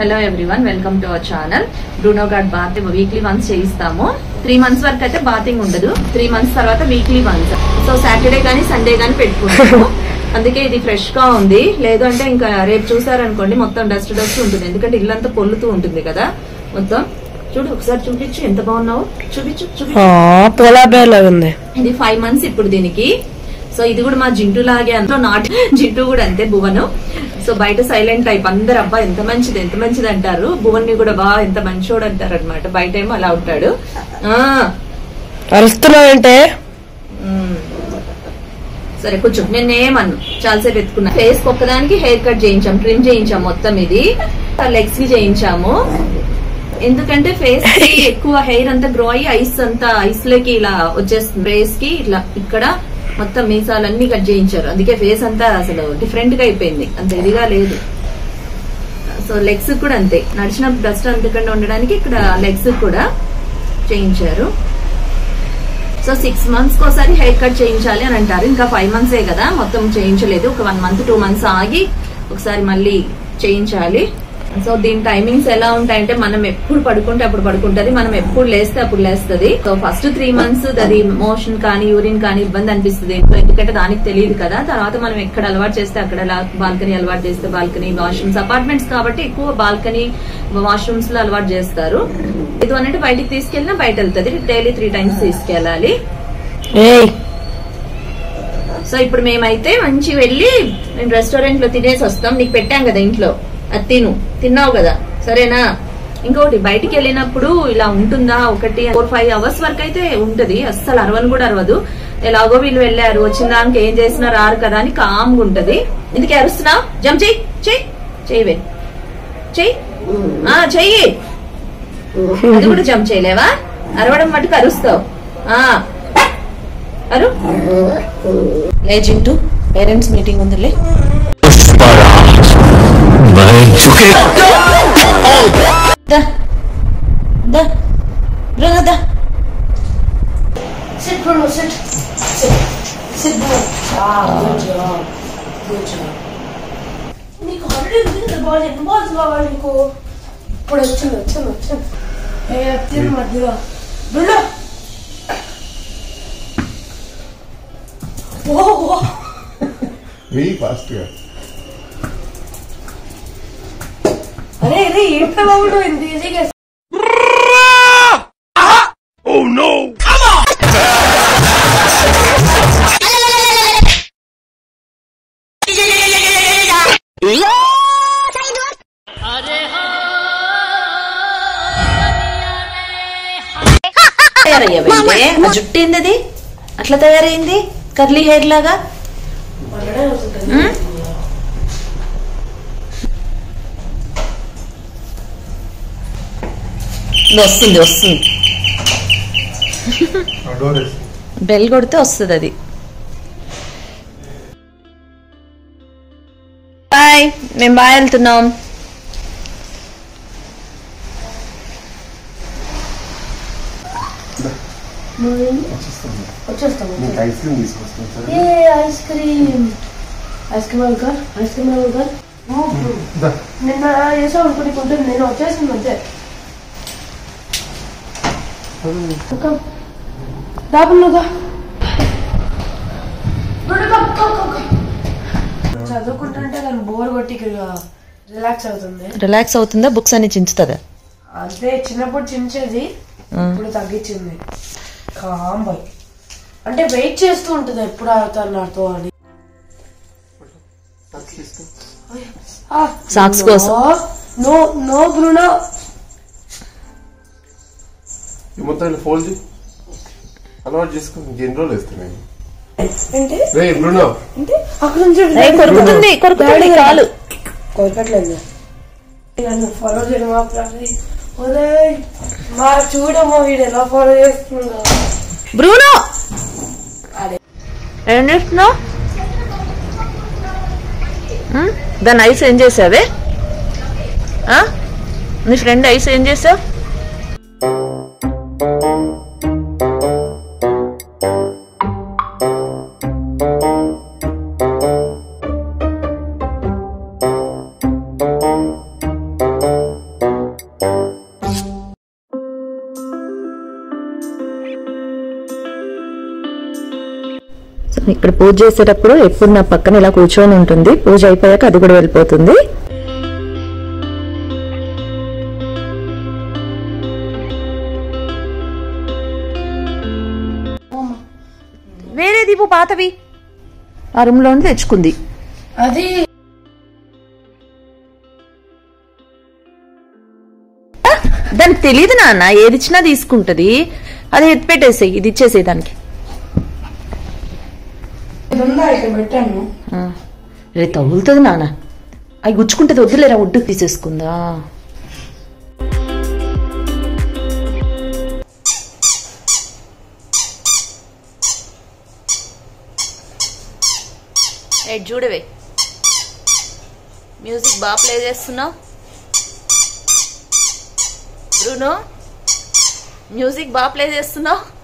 Hello everyone, welcome to our channel. Bruno Guard Bath weekly once చేయిస్తాము. 3 months వరకు అయితే bathing ఉండదు. 3 months తర్వాత weekly once. So Saturday గాని Sunday గాని పెట్టుకుంటాము. అందుకే ఇది ఫ్రెష్ గా ఉంది. లేదంటే ఇంకా రేపు చూసారు అనుకోండి మొత్తం డస్ట్ ఉంటుంది. ఎందుకంటే ఇల్లంతా పొల్లుతూ ఉంటుంది కదా. మొత్తం చూడు ఒకసారి చూపించు ఎంత బాగున్నావు. చూపించు. ఆ పోలా బేర్ లాగా ఉంది. ఇది 5 months ఇప్పుడు దీనికి. So ఇది కూడా మా జింటు లాగే అంతా నాట్ జింటు కూడా అంతే భువను. సో బయట సైలెంట్ టైప్ అందరు అబ్బా ఎంత మంచిది అంటారు. భువన్ని కూడా బా ఎంత మంచోడు అంటారు అనమాట. బయట ఏమో అలా ఉంటాడు. సరే కొంచెం నేనేమన్నా చాలాసేపు ఎత్తుకున్నా. ఫేస్ ఒక్కదానికి హెయిర్ కట్ చేయించాం, ట్రిమ్ చేయించాం మొత్తం. ఇది లెగ్స్ కి చేయించాము ఎందుకంటే ఫేస్ కి ఎక్కువ హెయిర్ అంతా గ్రో అయ్యి ఐస్ లకి ఇలా వచ్చేస్తుంది. ఫేస్ కి ఇట్లా ఇక్కడ మొత్తం మీసాలన్నీ కట్ చేయించారు. అందుకే ఫేస్ అంతా అసలు డిఫరెంట్ గా అయిపోయింది, అంత ఇదిగా లేదు. సో లెగ్స్ కూడా అంతే, నడిచిన డస్ట్ అంతకుండా ఉండడానికి ఇక్కడ లెగ్స్ కూడా చేయించారు. సో 6 months ఒకసారి హెయిర్ కట్ చేయించాలి అని అంటారు. ఇంకా 5 months కదా మొత్తం చేయించలేదు. ఒక 1 month 2 months ఆగి ఒకసారి మళ్ళీ చేయించాలి. సో దీని టైమింగ్స్ ఎలా ఉంటాయంటే మనం ఎప్పుడు పడుకుంటే అప్పుడు పడుకుంటది, మనం ఎప్పుడు లేస్తే అప్పుడు లేస్తుంది. సో ఫస్ట్ 3 months అది మోషన్ కానీ యూరిన్ కానీ ఇబ్బంది అనిపిస్తుంది ఇంట్లో, ఎందుకంటే దానికి తెలియదు కదా. తర్వాత మనం ఎక్కడ అలవాటు చేస్తే అక్కడ, బాల్కనీ అలవాటు చేస్తే బాల్కనీ, వాష్రూమ్స్ అపార్ట్మెంట్స్ కాబట్టి ఎక్కువ బాల్కనీ వాష్రూమ్స్ లో అలవాటు చేస్తారు. ఇది అంటే బయటికి తీసుకెళ్ళినా బయట వెళ్తుంది. డైలీ 3 times తీసుకెళ్ళాలి. సో ఇప్పుడు మేమైతే మంచి వెళ్ళి రెస్టారెంట్ లో తినేసి వస్తాం. నీకు పెట్టాం కదా ఇంట్లో అది తిన్నావు కదా సరేనా. ఇంకొకటి బయటికి వెళ్ళినప్పుడు ఇలా ఉంటుందా, 1-5 hours వరకు అయితే ఉంటది. అస్సలు అరవను కూడా అరవదు. ఎలాగో వీళ్ళు వెళ్ళారు వచ్చిందా ఏం చేసినా రారు కదా అని కామ్గా ఉంటది. ఇందుకే అరుస్తున్నావు, జంప్ చెయ్యి చెయ్యి చెయ్యి చెయ్యి చెయ్యి, అది కూడా జంప్ చేయలేవా. అరవడం మటుకు అరుస్తావు. అరు లేచింటూ పేరెంట్స్ మీటింగ్ ఉందిలే. Very fast. అరే ఏంటో బాబు ఇంత ఈజీగా. జుట్టు ఏంది అట్లా తయారైంది కర్లీ హెయిర్ లాగా. వస్తుంది బెల్ కొడితే వస్తుంది అది. బాయ్, మేము బాయ్ వెళ్తున్నాం. నేను వచ్చేసాను అంతే. చదువుకుంటుంటే బోర్ కొట్టి రిలాక్స్ అవుతుంది. రిలాక్స్ అవుతుందా బుక్స్ అన్ని చించుతుందా? అదే చిన్నప్పుడు చించేది, ఇప్పుడు తగ్గించింది. కాంబాయ్ అంటే వెయిట్ చేస్తూ ఉంటుంది ఎప్పుడు ఆడతాను నాతో అని. సాక్స్ కోసం నో బ్రూనో మొత్తం ఫోల్డ్ అలవాటు చేసుకుని ఎన్ని రోజులు వేస్తున్నాయి. చూడమో వీడు ఎలా ఫాలో చేస్తున్నా. బ్రూనో ఏం చేస్తున్నావు? దాని ఐస్ ఏం చేసావే? నీ ఫ్రెండ్ ఐస్ ఏం చేసావు? ఇక్కడ పూజ చేసేటప్పుడు ఎప్పుడు నా పక్కన ఇలా కూర్చొని ఉంటుంది. పూజ అయిపోయాక అది కూడా వెళ్ళిపోతుంది. వేరే దీపు పాతవి ఆ రూమ్ లో తెచ్చుకుంది. అది దానికి తెలియదు నాన్న, ఏది ఇచ్చినా తీసుకుంటది. అది ఎత్తి పెట్టేసేయి, ఇది ఇచ్చేసే దానికి. రే తగులుతుంది నాన్న, అవి గుచ్చుకుంటది. వద్దులేరా, ఒడ్డు తీసేసుకుందా. చూడవే, మ్యూజిక్ బాగా ప్లే చేస్తున్నావు. మ్యూజిక్ బాగా ప్లే చేస్తున్నావు.